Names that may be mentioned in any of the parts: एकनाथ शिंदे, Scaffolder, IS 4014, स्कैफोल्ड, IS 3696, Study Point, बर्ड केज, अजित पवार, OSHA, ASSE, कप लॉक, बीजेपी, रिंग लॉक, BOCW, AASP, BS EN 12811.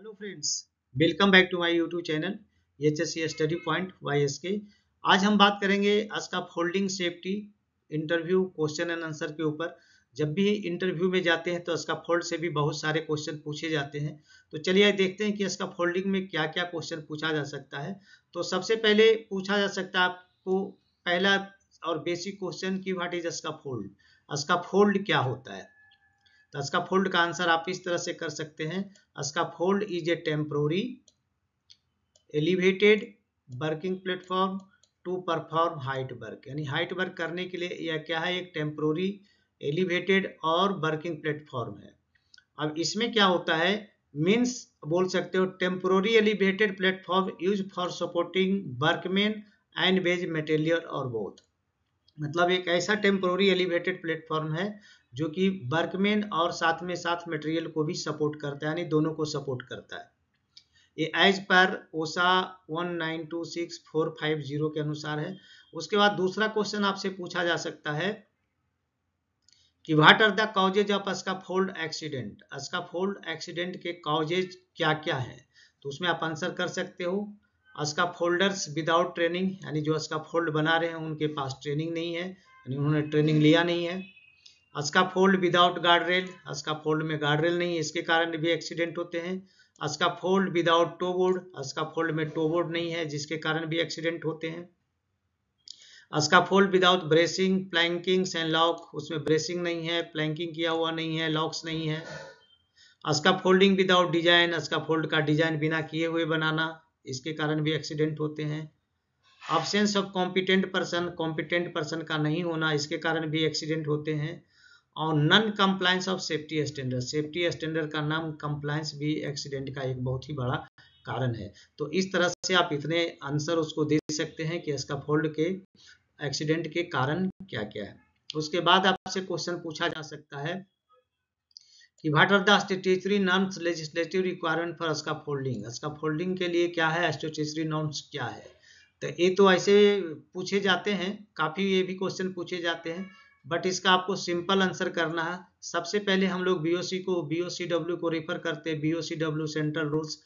Hello friends, welcome back to my YouTube channel HSC study point Y S K. आज हम बात करेंगे आज का folding safety interview question and answer के ऊपर। जब भी इंटरव्यू में जाते हैं तो आज का फोल्ड से भी बहुत सारे क्वेश्चन पूछे जाते हैं, तो चलिए देखते हैं कि आज का फोल्डिंग में क्या क्या क्वेश्चन पूछा जा सकता है। तो सबसे पहले पूछा जा सकता है आपको पहला और बेसिक क्वेश्चन की व्हाट इज आज का फोल्ड, आज का फोल्ड क्या होता है। तो आज का फोल्ड का आंसर आप इस तरह से कर सकते हैं, scaffold is a temporary elevated working platform to perform height work, यानी हाइट वर्क करने के लिए यह क्या है, एक टेम्प्रोरी एलिवेटेड और वर्किंग प्लेटफॉर्म है। अब इसमें क्या होता है, मीन्स बोल सकते हो temporary elevated platform use for supporting workmen and veg material और बोथ, मतलब एक ऐसा टेम्प्रोरी एलिवेटेड प्लेटफॉर्म है जो कि वर्कमैन और साथ में साथ मटेरियल को भी सपोर्ट करता है, यानी दोनों को सपोर्ट करता है। ये एज पर ओशा 1926450 के अनुसार है। उसके बाद दूसरा क्वेश्चन आपसे पूछा जा सकता है कि what are the causes of scaffold accident, scaffold accident के कॉजेज क्या क्या है। तो उसमें आप आंसर कर सकते हो अस्का फोल्डर्स विदाउट ट्रेनिंग, यानी जो अस्का फोल्ड बना रहे हैं उनके पास ट्रेनिंग नहीं है, यानी उन्होंने ट्रेनिंग लिया नहीं है। Scaffold without guard rail, scaffold में गार्ड रेल नहीं है, इसके कारण भी एक्सीडेंट होते हैं। Scaffold without toe board, scaffold में टो बोर्ड नहीं है जिसके कारण भी एक्सीडेंट होते हैं। Scaffold without bracing plankings and lock, उसमें ब्रेसिंग नहीं है, प्लैंकिंग किया हुआ नहीं है, लॉक्स नहीं है। Scaffolding without design, scaffold का डिजाइन बिना किए हुए बनाना, इसके कारण भी एक्सीडेंट होते हैं। Absence of competent person, competent person का नहीं होना, इसके कारण भी एक्सीडेंट होते हैं। और non compliance of safety standard, safety standard का नॉन कंप्लायंस भी एक्सीडेंट का एक बहुत ही बड़ा कारण है। तो इस तरह से आप इतने आंसर उसको दे सकते हैं कि इसका फोल्ड के एक्सीडेंट के कारण क्या क्या है। उसके बाद आपसे क्वेश्चन पूछा जा सकता है कि what are the statutory norms legislative requirement for scaffolding, scaffolding के लिए क्या है स्टैट्यूटरी नॉर्म्स क्या है। तो ये तो ऐसे पूछे जाते हैं, काफ़ी ये भी क्वेश्चन पूछे जाते हैं, बट इसका आपको सिंपल आंसर करना है। सबसे पहले हम लोग बी ओ सी डब्ल्यू को रेफर करते हैं, BOCW सेंट्रल रूल्स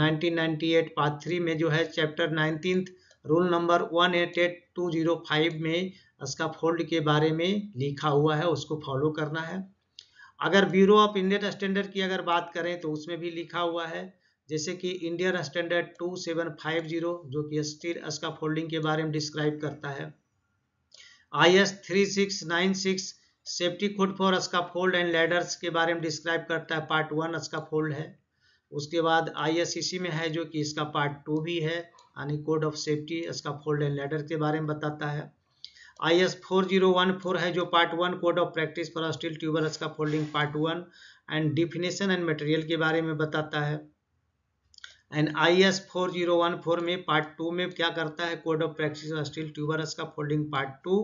1998 पार्ट 3 में जो है चैप्टर 19 रूल नंबर 188205 में इसका फोल्ड के बारे में लिखा हुआ है, उसको फॉलो करना है। अगर ब्यूरो ऑफ इंडियन स्टैंडर्ड की अगर बात करें तो उसमें भी लिखा हुआ है, जैसे कि इंडियन स्टैंडर्ड 2750 जो कि स्टील इसका फोल्डिंग के बारे में डिस्क्राइब करता है। IS 3696 safety code for scaffold and ladders के बारे में डिस्क्राइब करता है, पार्ट 1 अस्का फोल्ड है। उसके बाद ISCC में है जो कि इसका पार्ट 2 भी है, यानी code of safety scaffold and ladder के बारे में बताता है। IS 4014 है जो part 1 code of practice for steel tubular scaffolding part 1 and definition and material के बारे में बताता है। एंड IS 4014 में पार्ट 2 में क्या करता है, code of practice steel tubular scaffolding part 2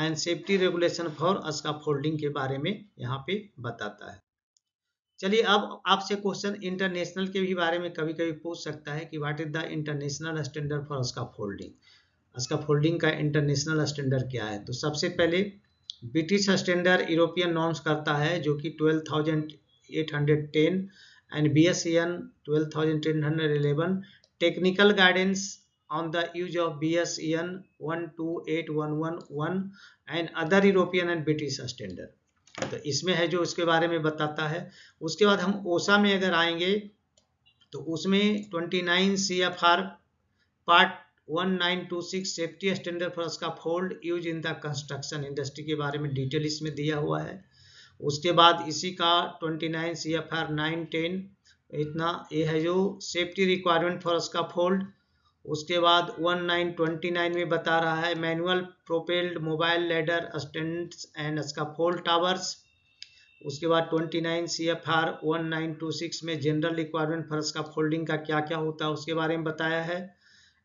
and safety regulation for scaffolding के बारे में यहाँ पे बताता है। चलिए अब आपसे क्वेश्चन इंटरनेशनल के भी बारे में कभी कभी पूछ सकता है कि what is the international standard for scaffolding, scaffolding का इंटरनेशनल स्टैंडर्ड क्या है। तो सबसे पहले ब्रिटिश स्टैंडर्ड यूरोपियन नॉर्म्स करता है जो कि 12,810 and BS EN 12811 technical guidance on the use of BS EN 12811 and other European and British standard। तो इसमें है जो उसके बारे में बताता है। उसके बाद हम ओशा में अगर आएंगे तो उसमें 29 CFR part 1926 safety standard for scaffold use in the construction industry के बारे में डिटेल इसमें दिया हुआ है। उसके बाद इसी का 29 CFR 910 इतना ये है जो safety requirement for scaffold. उसके बाद 1929 में बता रहा है manual propelled mobile ladder stands and scaffold towers. उसके बाद 29 CFR 1926 में general requirement for scaffolding का क्या क्या होता है उसके बारे में बताया है,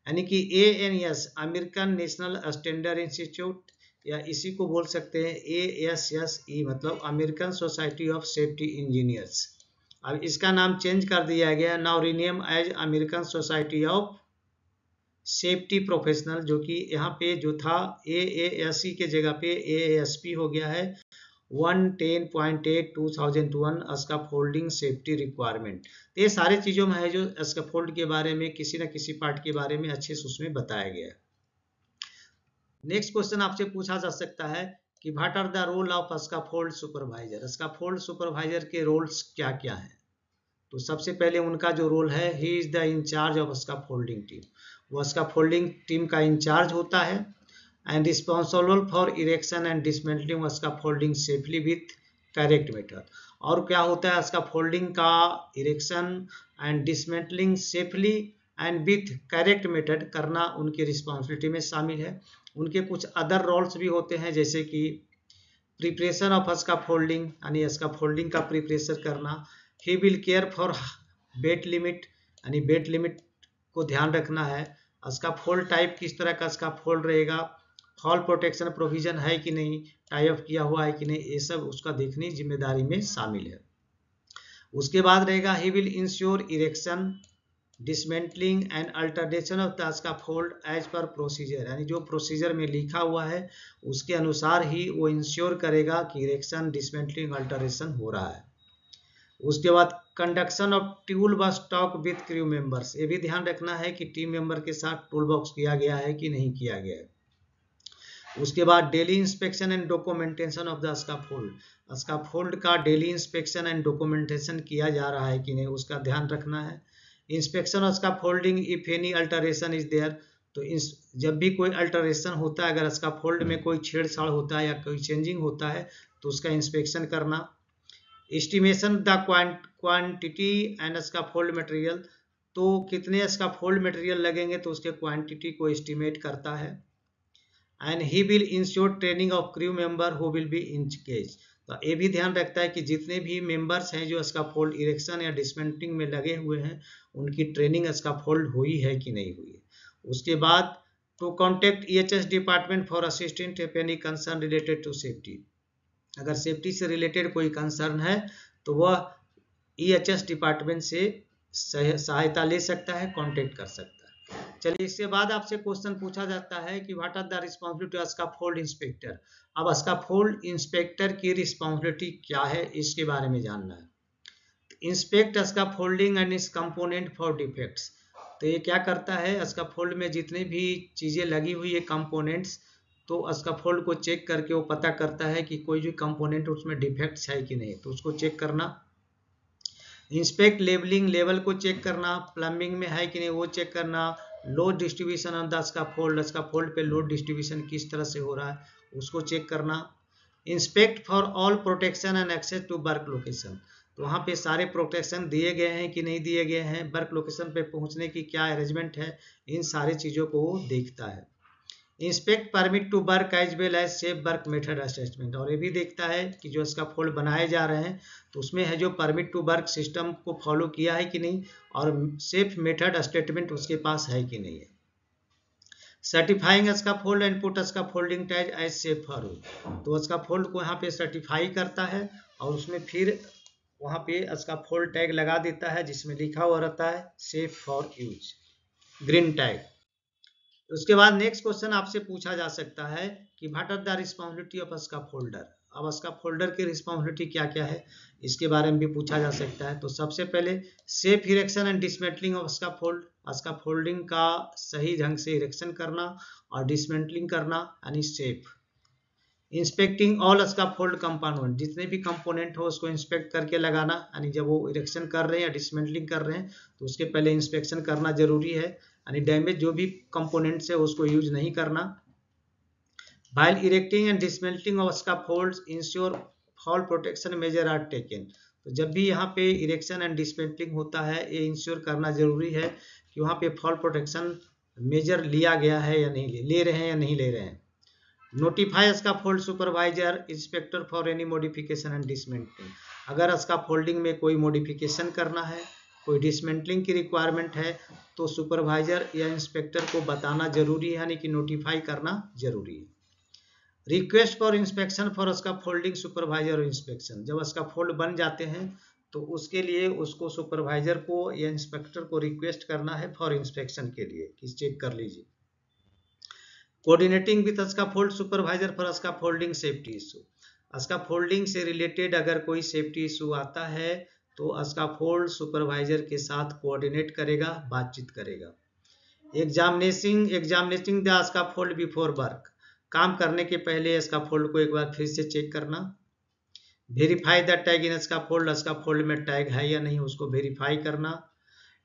यानी कि ANS American National Standard Institute, या इसी को बोल सकते हैं ASSE मतलब American Society of Safety Engineers. अब इसका नाम चेंज कर दिया गया है, now rename as American Society of Safety Professional, जो कि यहाँ पे जो था AASE के जगह पे AASP हो गया है। 110.8/2001 स्कैफोल्डिंग सेफ्टी रिक्वायरमेंट। ये सारे चीज़ों में है जो स्कैफोल्ड के बारे में किसी ना किसी पार्ट के बारे में अच्छे से उसमें बताया गया है। नेक्स्ट क्वेश्चन आपसे पूछा जा सकता है कि what are the role of स्कैफोल्ड supervisor, स्कैफोल्ड supervisor के रोल्स क्या क्या हैं। तो सबसे पहले उनका जो रोल है, he is the incharge of scaffolding team, वो स्कैफोल्डिंग टीम का इंचार्ज होता है। And responsible for erection and dismantling of scaffolding safely with correct method। और क्या होता है, scaffolding का erection and dismantling safely and with correct method करना उनकी रिस्पॉन्सिबिलिटी में शामिल है। उनके कुछ अदर रोल्स भी होते हैं, जैसे कि प्रिपरेशन ऑफ स्कैफोल्डिंग यानी स्कैफोल्डिंग का प्रिपरेशन करना। He will care for weight limit यानी वेट लिमिट को ध्यान रखना है। स्कैफोल्ड टाइप किस तरह का स्कैफोल्ड रहेगा, फॉल प्रोटेक्शन प्रोविजन है कि नहीं, टाई अप किया हुआ है कि नहीं, ये सब उसका देखने जिम्मेदारी में शामिल है। उसके बाद रहेगा he will ensure erection dismantling and alternation of the स्कैफोल्ड as per procedure, यानी जो प्रोसीजर में लिखा हुआ है उसके अनुसार ही वो इंश्योर करेगा कि इरेक्शन डिसमेंटलिंग अल्टरेशन हो रहा है। उसके बाद conduction of tool box talk with crew members, ये भी ध्यान रखना है कि टीम मेंबर के साथ टूल बॉक्स किया गया है कि नहीं किया गया है। उसके बाद daily inspection and documentation of the स्कैफोल्ड, स्कैफोल्ड का डेली इंस्पेक्शन एंड डॉक्यूमेंटेशन किया जा रहा है कि नहीं उसका ध्यान रखना है। Inspection of scaffolding if any alteration is there, तो जब भी कोई अल्टरेशन होता है, अगर स्कैफोल्ड में कोई छेड़छाड़ होता है या कोई चेंजिंग होता है तो उसका इंस्पेक्शन करना। Estimation the quantity and स्कैफोल्ड material, तो कितने स्कैफोल्ड मटेरियल लगेंगे तो उसके क्वान्टिटी को एस्टिमेट करता है। And he will ensure training of crew member who will be engage, तो ये भी ध्यान रखता है कि जितने भी मेंबर्स हैं जो स्कैफोल्ड इरेक्शन या डिसमेंटलिंग में लगे हुए हैं उनकी ट्रेनिंग स्कैफोल्ड हुई है कि नहीं हुई है। उसके बाद to contact EHS department for assistant if any concern related to safety, अगर सेफ्टी से रिलेटेड कोई कंसर्न है तो वह EHS डिपार्टमेंट से सहायता ले सकता है, कॉन्टेक्ट कर सकता है। चलिए, इसके बाद आपसे क्वेश्चन पूछा जाता है कि what are the responsibility of स्कैफोल्ड inspector, अब स्कैफोल्ड इंस्पेक्टर की रिस्पॉन्सिबिलिटी क्या है इसके बारे में जानना है। Inspect scaffolding and its component for defects, तो ये क्या करता है, स्कैफोल्ड में जितने भी चीज़ें लगी हुई है कंपोनेंट्स, तो स्कैफोल्ड को चेक करके वो पता करता है कि कोई भी कंपोनेंट उसमें डिफेक्ट्स है कि नहीं, तो उसको चेक करना। इंस्पेक्ट लेवलिंग, लेवल को चेक करना, प्लम्बिंग में है कि नहीं वो चेक करना, load distribution of the स्कैफोल्ड, स्कैफोल्ड पे लोड डिस्ट्रीब्यूशन किस तरह से हो रहा है उसको चेक करना। Inspect for all protection and access to work location, तो वहाँ पे सारे प्रोटेक्शन दिए गए हैं कि नहीं दिए गए हैं, वर्क लोकेशन पे पहुँचने की क्या अरेंजमेंट है, इन सारी चीज़ों को वो देखता है। Inspect permit to work as well as safe work method assessment, और ये भी देखता है कि जो स्कैफोल्ड बनाए जा रहे हैं तो उसमें है जो परमिट टू वर्क सिस्टम को फॉलो किया है कि नहीं और सेफ मेथड स्टेटमेंट उसके पास है कि नहीं है। Certifying स्कैफोल्ड and put scaffolding ties as safer, तो स्कैफोल्ड को यहाँ पे सर्टिफाई करता है और उसमें फिर वहाँ पे स्कैफोल्ड टैग लगा देता है जिसमें लिखा हुआ रहता है safe for use, green tag. उसके बाद नेक्स्ट क्वेश्चन आपसे पूछा जा सकता है कि what are the responsibility of scaffolder, अब स्कैफोल्डर की रिस्पॉन्सिबिलिटी क्या क्या है इसके बारे में भी पूछा जा सकता है। तो सबसे पहले safe erection and dismantling of स्कैफोल्ड, scaffolding का सही ढंग से इरेक्शन करना और डिसमेंटलिंग करना यानी safe. Inspecting all स्कैफोल्ड component, जितने भी कंपोनेंट हो उसको इंस्पेक्ट करके लगाना, यानी जब वो इरेक्शन कर रहे हैं या डिसमेंटलिंग कर रहे हैं तो उसके पहले इंस्पेक्शन करना जरूरी है, यानी डैमेज जो भी कंपोनेंट्स है उसको यूज नहीं करना। While erecting and dismantling of scaffolds ensure fall protection measure are taken, तो जब भी यहाँ पे इरेक्शन एंड डिसमेंटलिंग होता है ये इंश्योर करना जरूरी है कि वहाँ पे फॉल प्रोटेक्शन मेजर लिया गया है या नहीं, ले रहे हैं या नहीं ले रहे हैं। Notify स्कैफोल्ड supervisor inspector for any modification and dismantling, अगर स्कैफोल्डिंग में कोई मॉडिफिकेशन करना है, कोई डिसमेंटलिंग की रिक्वायरमेंट है तो सुपरवाइजर या इंस्पेक्टर को बताना जरूरी है, यानी कि नोटिफाई करना जरूरी है। Request for inspection for scaffolding supervisor और इंस्पेक्शन, जब स्कैफोल्ड बन जाते हैं तो उसके लिए उसको सुपरवाइजर को या इंस्पेक्टर को रिक्वेस्ट करना है फॉर इंस्पेक्शन के लिए कि चेक कर लीजिए। Coordinating with स्कैफोल्ड supervisor for scaffolding safety issue, scaffolding से रिलेटेड अगर कोई सेफ्टी इशू आता है तो इसका फोल्ड सुपरवाइजर के साथ कोऑर्डिनेट करेगा, बातचीत करेगा। Examination the scaffold before work, काम करने के पहले इसका फोल्ड को एक बार फिर से चेक करना। वेरीफाई द टैग इन इसका फोल्ड, इसका फोल्ड में टैग है या नहीं उसको वेरीफाई करना।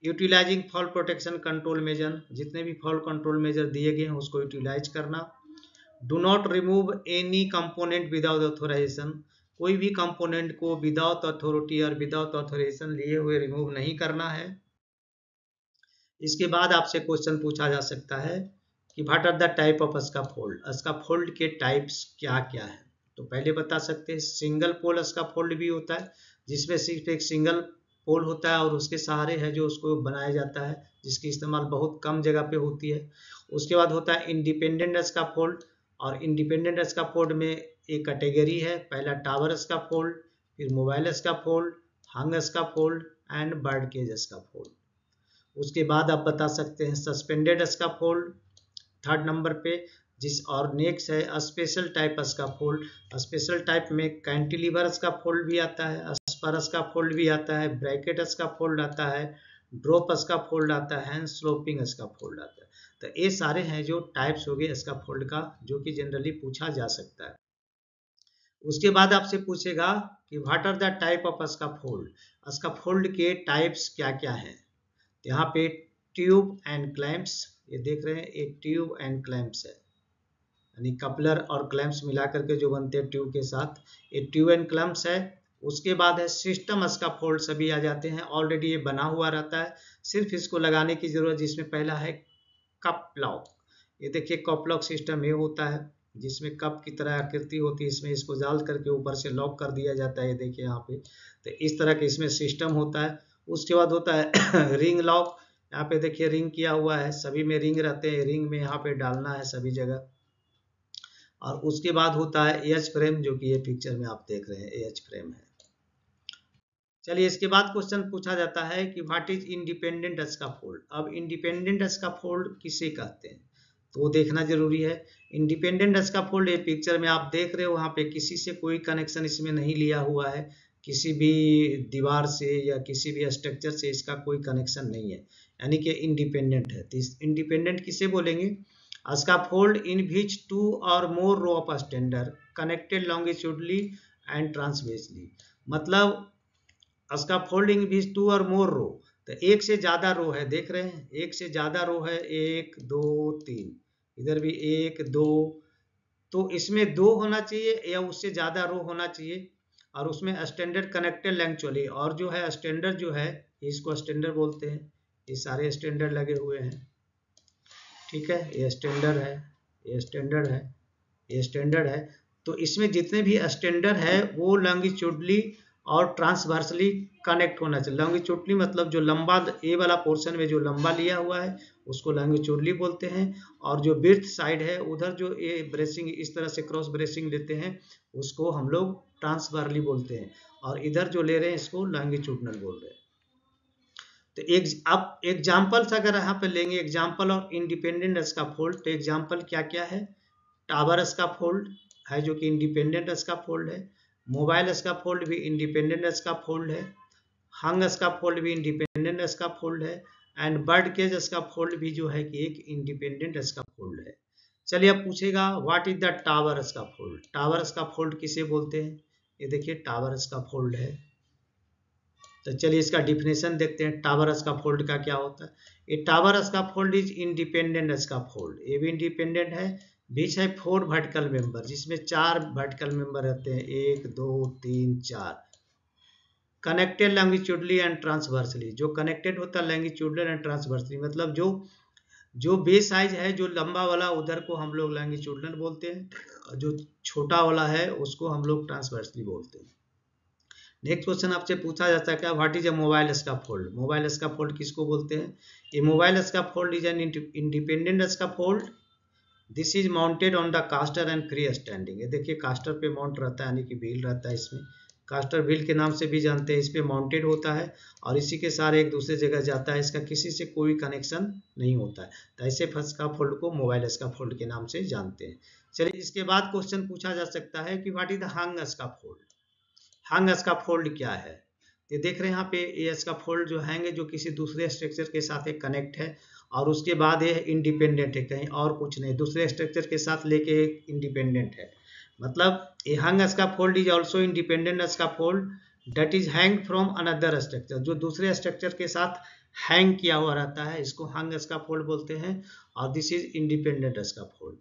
Utilizing fall protection control measure, जितने भी फॉल कंट्रोल मेजर दिए गए हैं उसको यूटिलाइज करना। Do not remove any component without authorization, कोई भी कंपोनेंट को विदाउट अथॉरिटी और विदाउट ऑथोराइजेशन लिए हुए रिमूव नहीं करना है। इसके बाद आपसे क्वेश्चन पूछा जा सकता है कि what are the type of scaffold, scaffold के टाइप्स क्या क्या है, तो पहले बता सकते हैं। सिंगल पोल इसका फोल्ड भी होता है जिसमें सिर्फ एक सिंगल पोल होता है और उसके सहारे है जो उसको बनाया जाता है, जिसकी इस्तेमाल बहुत कम जगह पे होती है। उसके बाद होता है इंडिपेंडेंट इसका फोल्ड, और इंडिपेंडेंट इसका फोल्ड में एक कैटेगरी है, पहला टावर इसका फोल्ड, फिर mobile scaffold, hung scaffold and बर्ड केज scaffold. उसके बाद आप बता सकते हैं सस्पेंडेड इसका फोल्ड थर्ड नंबर पे, जिस और नेक्स्ट है special type scaffold. Special type में कैंटिलीवर इसका फोल्ड भी आता है, स्परस का फोल्ड भी आता है, ब्रैकेट इसका फोल्ड आता है, ड्रॉप इसका फोल्ड आता है एंड स्लोपिंग इसका फोल्ड आता है। तो ये सारे हैं जो टाइप्स हो गए इसका फोल्ड का, जो कि जनरली पूछा जा सकता है। उसके बाद आपसे पूछेगा कि what are the type of scaffold, scaffold के टाइप्स क्या क्या हैं। यहाँ पे ट्यूब एंड क्लैंप्स, ये देख रहे हैं एक ट्यूब एंड क्लैंप्स है, यानी कपलर और क्लैंप्स मिला करके जो बनते हैं ट्यूब के साथ, ये ट्यूब एंड क्लैंप्स है। उसके बाद है सिस्टम इसका फोल्ड, सभी आ जाते हैं, ऑलरेडी ये बना हुआ रहता है, सिर्फ इसको लगाने की जरूरत। जिसमें पहला है कप लॉक, ये देखिए कप लॉक सिस्टम ये होता है जिसमें कप की तरह आकृति होती है, इसमें इसको डाल करके ऊपर से लॉक कर दिया जाता है, ये देखिए यहाँ पे। तो इस तरह के इसमें सिस्टम होता है। उसके बाद होता है रिंग लॉक, यहाँ पे देखिए रिंग किया हुआ है, सभी में रिंग रहते हैं, रिंग में यहाँ पे डालना है सभी जगह। और उसके बाद होता है एच फ्रेम, जो कि ये पिक्चर में आप देख रहे हैं एच फ्रेम है। चलिए इसके बाद क्वेश्चन पूछा जाता है कि what is independent scaffold. अब इंडिपेंडेंट इसका फोल्ड किसे कहते हैं तो वो देखना जरूरी है। इंडिपेंडेंट इसका फोल्ड ये पिक्चर में आप देख रहे हो, वहाँ पे किसी से कोई कनेक्शन इसमें नहीं लिया हुआ है, किसी भी दीवार से या किसी भी स्ट्रक्चर से इसका कोई कनेक्शन नहीं है, यानी कि इंडिपेंडेंट है। तो इंडिपेंडेंट किसे बोलेंगे, इसका fold in which two or more row of standard connected longitudinally and transversely, मतलब इसका फोल्डिंग भी टू और मोर रो, तो एक से ज्यादा रो है, देख रहे हैं एक से ज्यादा रो है, एक दो तीन, इधर भी एक दो, तो इसमें दो होना चाहिए या उससे ज्यादा रो होना चाहिए, और उसमें स्टैंडर्ड कनेक्टेड लेंथ चले, और जो है स्टैंडर्ड जो है इसको स्टैंडर्ड बोलते हैं, ये सारे स्टैंडर्ड लगे हुए हैं, ठीक है, ये स्टैंडर्ड है, ये स्टैंडर्ड है, ये स्टैंडर्ड है। तो इसमें जितने भी स्टैंडर्ड है वो लॉन्गिट्यूडली और ट्रांसवर्सली कनेक्ट होना चाहिए। लॉन्गिट्यूडली मतलब जो लंबा ए वाला पोर्शन में जो लंबा लिया हुआ है उसको लॉन्गिट्यूडली बोलते हैं, और जो विड्थ साइड है उधर जो ये ब्रेसिंग इस तरह से क्रॉस ब्रेसिंग लेते हैं उसको हम लोग ट्रांसवर्सली बोलते हैं, और इधर जो ले रहे हैं इसको लॉन्गिट्यूडनल बोल रहे हैं। तो एक अब एग्जाम्पल्स अगर यहाँ पे लेंगे, एग्जाम्पल और इंडिपेंडेंट इसका फोल्ड, तो एग्जाम्पल क्या क्या है। टावर इसका फोल्ड है जो कि इंडिपेंडेंट इसका फोल्ड है, मोबाइल इसका फोल्ड भी इंडिपेंडेंट इसका फोल्ड है, हंग इसका फोल्ड भी इंडिपेंडेंट इसका फोल्ड है and बर्ड केज scaffold भी जो है कि एक इंडिपेंडेंट इसका फोल्ड है। चलिए अब पूछेगा what is the tower scaffold, tower scaffold किसे बोलते हैं, ये देखिए टावर इसका फोल्ड है। तो चलिए इसका डिफिनेशन देखते हैं, टावर इसका फोल्ड का क्या होता है। ये tower scaffold is independent scaffold, ये भी इंडिपेंडेंट है, बीच है फोर वर्टिकल मेंबर, जिसमें चार वर्टिकल मेंबर रहते हैं, एक दो तीन चार, कनेक्टेड लैंगिट्यूडली एंड ट्रांसवर्सली, जो कनेक्टेड होता है लैंगिट्यूडल एंड ट्रांसवर्सली, मतलब जो बेस साइज है जो लंबा वाला उधर को हम लोग लैंगिट्यूडल बोलते हैं, जो छोटा वाला है उसको हम लोग ट्रांसवर्सली बोलते हैं। नेक्स्ट क्वेश्चन आपसे पूछा जाता है क्या what is a mobile scaffold, mobile scaffold किसको बोलते हैं। ये mobile scaffold is an independent scaffold, this is mounted on the caster and free standing, ये देखिए कास्टर पे माउंट रहता है यानी कि व्हील रहता है इसमें, कास्टर व्हील के नाम से भी जानते हैं, इस पे माउंटेड होता है और इसी के सारे एक दूसरे जगह जाता है, इसका किसी से कोई कनेक्शन नहीं होता है। तो ऐसे स्कार्फ फोल्ड को मोबाइल स्कार्फ फोल्ड के नाम से जानते हैं। चलिए इसके बाद क्वेश्चन पूछा जा सकता है कि what is the hang scaffold. Hang scaffold क्या है, ये देख रहे हैं यहाँ पे ये स्कार्फ फोल्ड जो हैंग है जो किसी दूसरे स्ट्रक्चर के साथ एक कनेक्ट है और उसके बाद ये इंडिपेंडेंट है, कहीं और कुछ नहीं, दूसरे स्ट्रक्चर के साथ लेके इंडिपेंडेंट है। मतलब a hang scaffold is also independent scaffold that is hang from another structure, जो दूसरे स्ट्रक्चर के साथ हैंग किया हुआ रहता है, इसको हैंग स्कार्फ फोल्ड बोलते हैं और this is independent scaffold.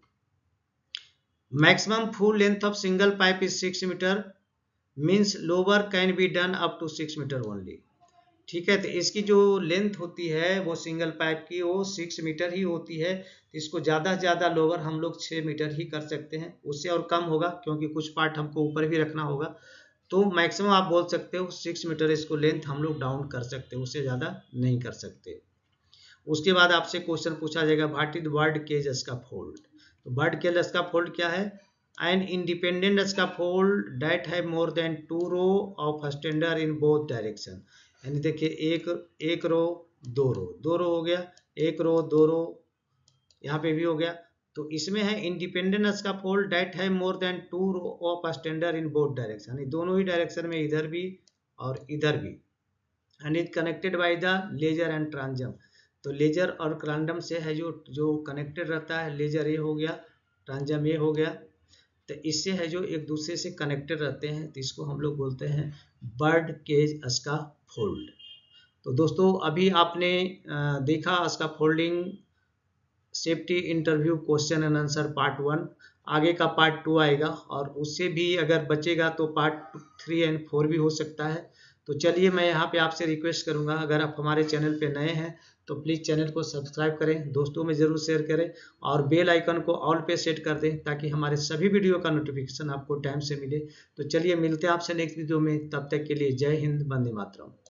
Maximum full length of single pipe is 6 metre means lower can be done up to 6 metre only. ठीक है, तो इसकी जो लेंथ होती है वो सिंगल पाइप की वो 6 मीटर ही होती है, तो इसको ज़्यादा से ज़्यादा लोअर हम लोग 6 मीटर ही कर सकते हैं, उससे और कम होगा क्योंकि कुछ पार्ट हमको ऊपर भी रखना होगा, तो मैक्सिमम आप बोल सकते हो 6 मीटर इसको लेंथ हम लोग डाउन कर सकते हैं, उससे ज़्यादा नहीं कर सकते। उसके बाद आपसे क्वेश्चन पूछा जाएगा what is बर्ड केज scaffold. तो बर्ड केज स्कार्फ फोल्ड क्या है, and independent scaffold that have more than 2 row of standard in both direction. यानी देखिए एक रो दो रो हो गया, एक रो दो रो यहाँ पे भी हो गया, तो इसमें है इंडिपेंडेंट स्कार्फ फोल्ड दैट है more than 2 row of standard in both direction, यानी दोनों ही डायरेक्शन में इधर भी और इधर भी, and is connected by the ledger and transom. तो लेजर और ट्रांजम से है जो कनेक्टेड रहता है, लेजर ये हो गया, ट्रांजम ये हो गया, तो इससे है जो एक दूसरे से कनेक्टेड रहते हैं, तो इसको हम लोग बोलते हैं बर्ड केज स्कार्फ फोल्ड। तो दोस्तों अभी आपने देखा scaffolding safety interview question and answer part 1, आगे का पार्ट 2 आएगा और उससे भी अगर बचेगा तो पार्ट 3 एंड 4 भी हो सकता है। तो चलिए मैं यहाँ पे आपसे रिक्वेस्ट करूँगा, अगर आप हमारे चैनल पे नए हैं तो प्लीज़ चैनल को सब्सक्राइब करें, दोस्तों में ज़रूर शेयर करें और बेल आइकन को ऑल पे सेट कर दें ताकि हमारे सभी वीडियो का नोटिफिकेशन आपको टाइम से मिले। तो चलिए मिलते हैं आपसे नेक्स्ट वीडियो में, तब तक के लिए जय हिंद, वंदे मातरम।